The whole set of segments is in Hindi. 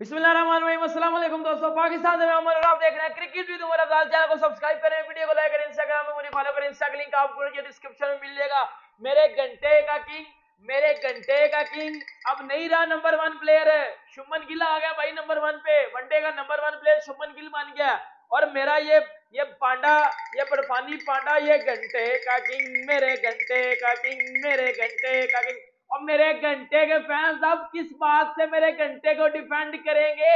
बिस्मिल्लाहिर्रहमानिर्रहीम, अस्सलाम वालेकुम दोस्तों। पाकिस्तान से मैं अमर और आप देख रहे हैं cricket with Umar Afzal. Channel को सब्सक्राइब करें, वीडियो को लाइक करें, इंस्टाग्राम में मुझे फॉलो करें। इंस्टा का लिंक आपको डिस्क्रिप्शन में मिलेगा। मेरे घंटे का किंग अब नहीं रहा नंबर वन प्लेयर है, शुभमन गिल आ गया भाई नंबर वन पे। वनडे का number one player Shubman Gill बन गया। और मेरा ये बर्फानी पांडा, ये घंटे का किंग, मेरे घंटे का किंग, मेरे घंटे का किंग। और मेरे घंटे के फैंस अब किस बात से मेरे घंटे को डिफेंड करेंगे?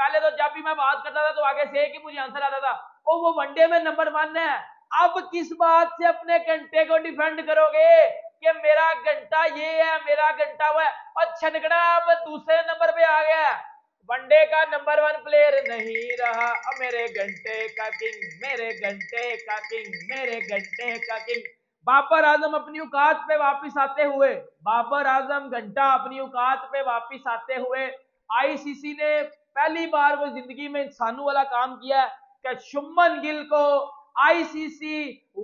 पहले तो जब भी मैं बात करता था तो आगे से कि मुझे आंसर आता था, ओ वो वनडे में नंबर वन है। अब किस बात से अपने घंटे को डिफेंड करोगे कि मेरा घंटा ये है, मेरा घंटा वो है? और छनकड़ा अब दूसरे नंबर पे आ गया, वनडे का नंबर वन प्लेयर नहीं रहा। अब मेरे घंटे का किंग, मेरे घंटे का किंग, मेरे घंटे का किंग। बाबर आजम अपनी औकात पे वापस आते हुए, बाबर आजम घंटा अपनी औकात पे वापस आते हुए। आईसीसी ने पहली बार वो जिंदगी में इंसानों वाला काम किया कि शुभमन गिल को आईसीसी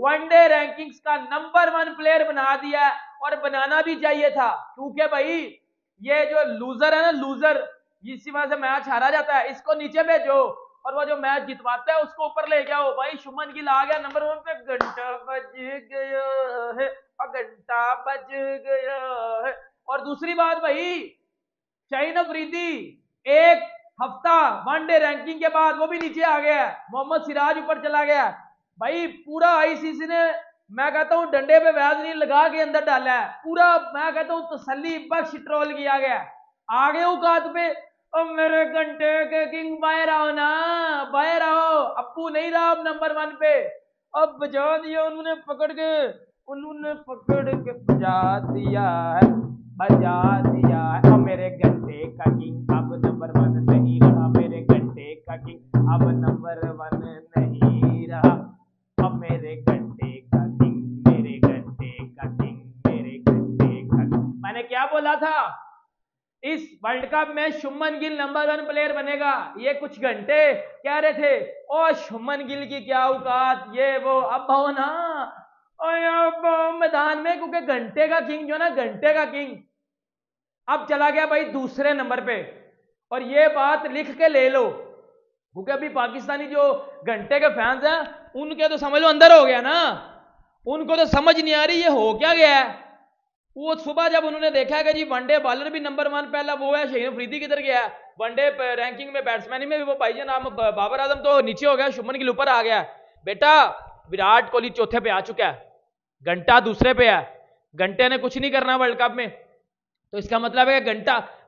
वनडे रैंकिंग्स का नंबर वन प्लेयर बना दिया। और बनाना भी चाहिए था, क्योंकि भाई ये जो लूजर है ना, लूजर, इसी वजह से मैच हारा जाता है, इसको नीचे भेजो और वो जो मैच जितवाता है उसको ऊपर ले गया। भाई शुभमन गिल आ गया नंबर वन पे। घंटा बज गया है, घंटा बज गया है। और दूसरी बात भाई, शाहीन अफरीदी एक हफ्ता वनडे रैंकिंग के बाद वो भी नीचे आ गया। मोहम्मद सिराज ऊपर चला गया। भाई पूरा आईसीसी ने, मैं कहता हूँ, डंडे पे वैज नहीं लगा के अंदर डाला है पूरा। मैं कहता हूँ तसल्ली बख्श ट्रोल किया गया। आगे औकात पे, अब मेरे घंटे के किंग बाहर आओ ना, बाहर आओ, अप्पू नहीं रहा अब नंबर वन पे। अब बजा दिया उन्होंने, पकड़ के बजा दिया है। अब मेरे घंटे का किंग अब नंबर वन नहीं रहा, मेरे घंटे का किंग अब नंबर वन नहीं रहा। अब मेरे घंटे का किंग, मेरे घंटे का किंग, मेरे घंटे का किंग। मैंने क्या बोला था? इस वर्ल्ड कप में Shubman Gill number one player बनेगा। ये कुछ घंटे कह रहे थे, ओ शुभमन गिल की क्या औकात, ये वो। अब आओ ना, अब मैदान में, क्योंकि घंटे का किंग जो ना, घंटे का किंग अब चला गया भाई दूसरे नंबर पे। और ये बात लिख के ले लो, क्योंकि अभी पाकिस्तानी जो घंटे के फैंस हैं उनके तो समझ लो अंदर हो गया ना, उनको तो समझ नहीं आ रही ये हो क्या गया है। वो सुबह जब उन्होंने देखा कि जी वनडे बॉलर भी नंबर वन पहला वो है, शहीन अफरीदी किधर गया है वनडे रैंकिंग में, बैट्समैन में भी वो भाईजान नाम बाबर आजम तो नीचे हो गया, शुभमन गिल ऊपर आ गया। बेटा विराट कोहली चौथे पे आ चुका है, घंटा दूसरे पे है, घंटे ने कुछ नहीं करना वर्ल्ड कप में। तो इसका मतलब है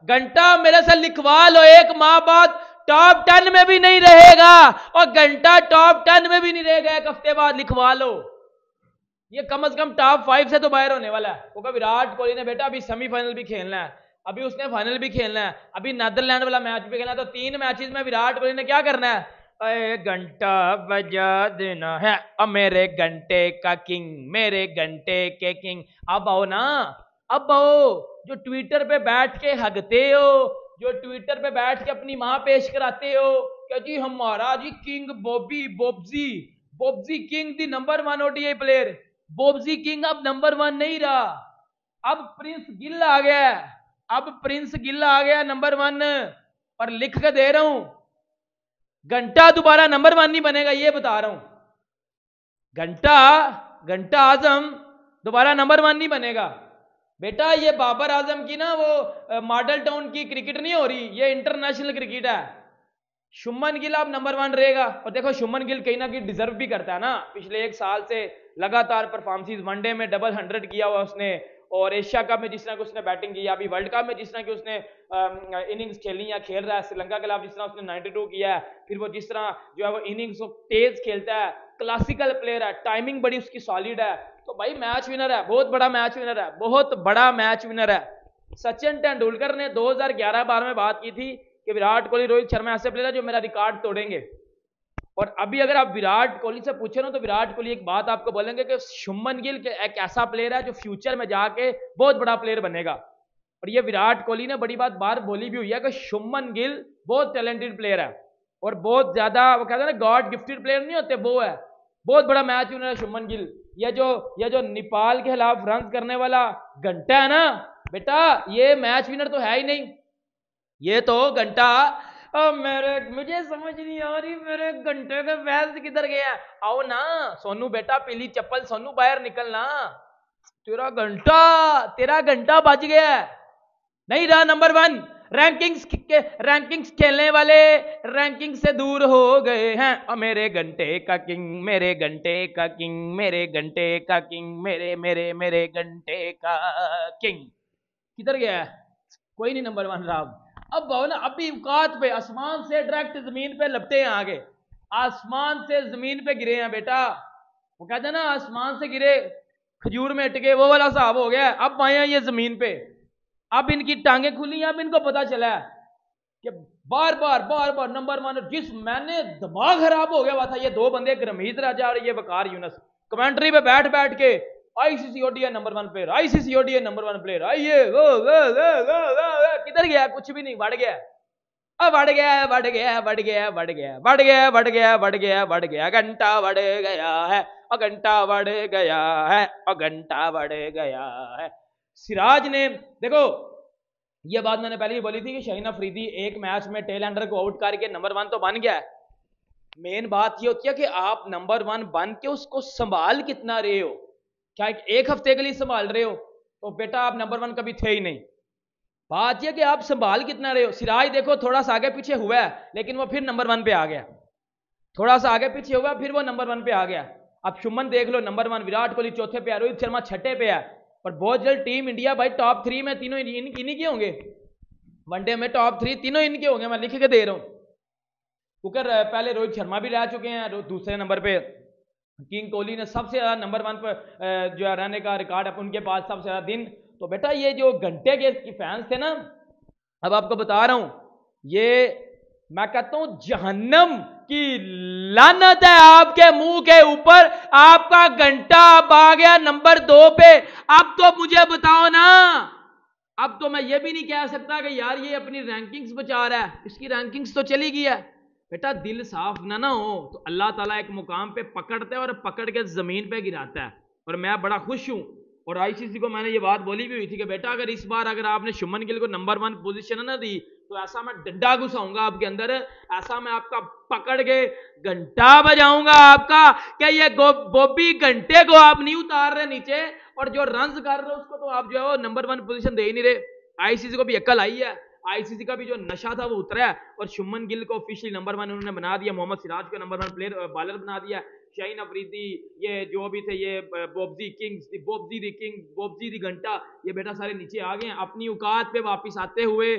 घंटा मेरे से लिखवा लो, एक माह बाद टॉप 10 में भी नहीं रहेगा और घंटा टॉप 10 में भी नहीं रहेगा, एक हफ्ते बाद लिखवा लो। ये कम से कम टॉप 5 से तो बाहर होने वाला है, क्योंकि विराट कोहली ने बेटा अभी सेमीफाइनल भी खेलना है, अभी उसने फाइनल भी खेलना है, अभी नीदरलैंड वाला मैच भी खेलना है। तो 3 मैचेस में विराट कोहली ने क्या करना है? घंटा बजा देना है। अब मेरे घंटे का किंग, मेरे घंटे के किंग अब आओ ना, अब आओ। जो ट्विटर पे बैठ के हगते हो, जो ट्विटर पे बैठ के अपनी माँ पेश कराते हो कि जी हमारा जी किंग बॉबजी king the number one ODI player, बॉबजी किंग अब नंबर वन नहीं रहा, अब प्रिंस गिल आ गया, अब प्रिंस गिल आ गया नंबर वन। और लिख के दे रहा हूं, घंटा दोबारा नंबर वन नहीं बनेगा, ये बता रहा हूं। घंटा आजम दोबारा नंबर वन नहीं बनेगा। बेटा ये बाबर आजम की ना वो मॉडल टाउन की क्रिकेट नहीं हो रही, ये इंटरनेशनल क्रिकेट है। शुभमन गिल अब नंबर वन रहेगा। और देखो शुभमन गिल कहीं ना कहीं डिजर्व भी करता है ना, पिछले 1 साल से लगातार परफॉर्मेंसेस, वनडे में डबल 100 किया हुआ उसने, और एशिया कप में जिस तरह की उसने बैटिंग की, अभी वर्ल्ड कप में जिस तरह की उसने इनिंग्स खेली या खेल रहा है, श्रीलंका के खिलाफ जिस तरह उसने 92 किया है, फिर वो जिस तरह जो है वो इनिंग्स तेज खेलता है, क्लासिकल प्लेयर है, टाइमिंग बड़ी उसकी सॉलिड है। तो भाई मैच विनर है, बहुत बड़ा मैच विनर है, बहुत बड़ा मैच विनर है। सचिन तेंदुलकर ने 2011-12 में बात की थी कि विराट कोहली, रोहित शर्मा ऐसे प्लेयर है जो मेरा रिकॉर्ड तोड़ेंगे। और अभी अगर आप विराट कोहली से पूछे ना तो विराट कोहली एक बात आपको बोलेंगे कि शुभमन गिल एक ऐसा प्लेयर है जो फ्यूचर में जाके बहुत बड़ा प्लेयर बनेगा। और ये विराट कोहली ने बड़ी बात बार बोली भी हुई है कि शुभमन गिल बहुत टैलेंटेड प्लेयर है और बहुत ज्यादा, वो कहते हैं ना गॉड गिफ्टेड प्लेयर नहीं होते, वो है बहुत बड़ा मैच विनर है शुभमन गिल। ये जो नेपाल के खिलाफ रन करने वाला घंटा है ना बेटा, ये मैच विनर तो है ही नहीं, ये तो घंटा मुझे समझ नहीं आ रही मेरे घंटे का पैसा किधर गया। आओ ना सोनू बेटा, पीली चप्पल सोनू बाहर निकलना, तेरा घंटा बच गया। नहीं रहा नंबर वन, रैंकिंग्स खेलने वाले रैंकिंग से दूर हो गए हैं। और मेरे घंटे का किंग, मेरे घंटे का किंग, मेरे घंटे का किंग, मेरे मेरे मेरे घंटे का किंग किधर गया? कोई नहीं नंबर वन साहब। अब भाव ना अभी औकात पे, आसमान से डायरेक्ट जमीन पे लपटे हैं, आगे आसमान से जमीन पे गिरे हैं बेटा। वो कहते हैं ना आसमान से गिरे खजूर में अटके, वो वाला साहब हो गया। अब आए हैं ये जमीन पे, अब इनकी टांगें खुली हैं, अब इनको पता चला है कि बार बार नंबर वन, जिस मैंने दिमाग खराब हो गया था। ये दो बंदे, रमीज राजा और ये वकार यूनस, कमेंट्री पे बैठ बैठ के ICC ODI number one player, ICC ODI number one player, आइए किधर गया? कुछ भी नहीं, बढ़ गया। अब बढ़ गया घंटा बढ़ गया है, घंटा बढ़ गया है, घंटा बढ़ गया है। सिराज ने देखो, यह बात मैंने पहले ही बोली थी कि शाहीन अफरीदी एक मैच में टेल एंडर को आउट करके नंबर वन तो बन गया है। मेन बात यह होती है कि आप नंबर वन बन के उसको संभाल कितना रहे हो। क्या एक हफ्ते के लिए संभाल रहे हो? तो बेटा आप नंबर वन कभी थे ही नहीं। बात यह कि आप संभाल कितना रहे हो। सिराज देखो थोड़ा सा आगे पीछे हुआ है, लेकिन वो फिर नंबर वन पे आ गया। थोड़ा सा आगे पीछे हुआ, फिर वो नंबर वन पे आ गया। अब शुभमन देख लो नंबर वन, विराट कोहली चौथे पे है, रोहित शर्मा छठे पे है, पर बहुत जल्द टीम इंडिया भाई टॉप थ्री में तीनों इन्हीं के होंगे। वनडे में टॉप थ्री तीनों इनके होंगे, मैं लिख के दे रहा हूँ। क्योंकि पहले रोहित शर्मा भी रह चुके हैं दूसरे नंबर पे, किंग कोहली ने सबसे ज़्यादा नंबर वन पर जो रहने का रिकॉर्ड है उनके पास, सबसे ज़्यादा दिन। तो बेटा ये जो घंटे के फैंस थे ना, अब आपको बता रहा हूँ, ये मैं कहता हूँ जहन्नम की लानत है आपके मुंह के ऊपर। आपका घंटा अब आ गया नंबर दो पे। अब तो मुझे बताओ ना, अब तो मैं ये भी नहीं कह सकता कि यार ये अपनी रैंकिंग्स बचा रहा है, इसकी रैंकिंग्स तो चली गई है। बेटा दिल साफ ना हो तो अल्लाह ताला एक मुकाम पे पकड़ता है और पकड़ के जमीन पे गिराता है। और मैं बड़ा खुश हूँ, और आईसीसी को मैंने ये बात बोली भी हुई थी कि बेटा अगर इस बार अगर आपने शुभमन गिल को नंबर वन पोजीशन ना दी तो ऐसा मैं डंडा घुसाऊंगा आपके अंदर, ऐसा मैं आपका पकड़ के घंटा बजाऊंगा आपका, क्या ये बॉबी घंटे को आप नहीं उतार रहे नीचे, और जो रन कर रहे हो उसको तो आप जो है वो नंबर वन पोजीशन दे ही नहीं रहे। आईसीसी को भी अक्ल आई है, आईसीसी का भी जो नशा था वो उतरा है, और शुभमन गिल को ऑफिशियली नंबर वन उन्होंने बना दिया, मोहम्मद सिराज को नंबर वन प्लेयर बॉलर बना दिया, शाहीन अफरीदी ये जो भी थे ये बॉबजी दी घंटा, ये बेटा सारे नीचे आ गए हैं अपनी औकात पे वापस आते हुए।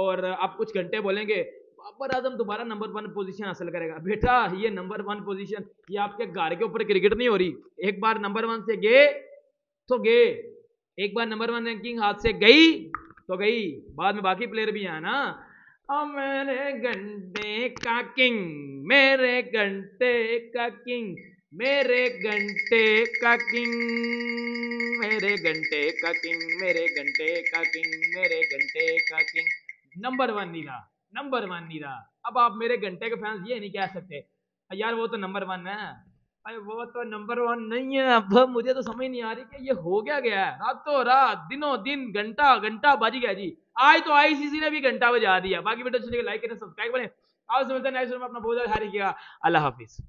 और आप कुछ घंटे बोलेंगे बाबर आजम दोबारा नंबर वन पोजीशन हासिल करेगा। बेटा ये नंबर वन पोजीशन ये आपके घर के ऊपर क्रिकेट नहीं हो रही। एक बार नंबर वन से गए तो गए, एक बार नंबर वन रैंकिंग हाथ से गई तो गई, बाद में बाकी प्लेयर भी है ना। मेरे घंटे का किंग, मेरे घंटे का किंग, मेरे घंटे का किंग, मेरे घंटे का किंग, मेरे घंटे का किंग, मेरे घंटे का किंग, नंबर वन नहीं रहा, नंबर वन नहीं रहा। अब आप मेरे घंटे के फैंस ये नहीं कह सकते यार वो तो नंबर वन है, अरे वो तो नंबर वन नहीं है। अब मुझे तो समझ नहीं आ रही कि ये हो क्या गया है, रातों रात दिनों दिन घंटा बज गया जी। आज तो आईसीसी ने भी घंटा बजा दिया। बाकी बेटा लाइक करें, सब्सक्राइब करें, आप समझते हैं अपना बहुत सारी किया। अल्लाह हाफिज।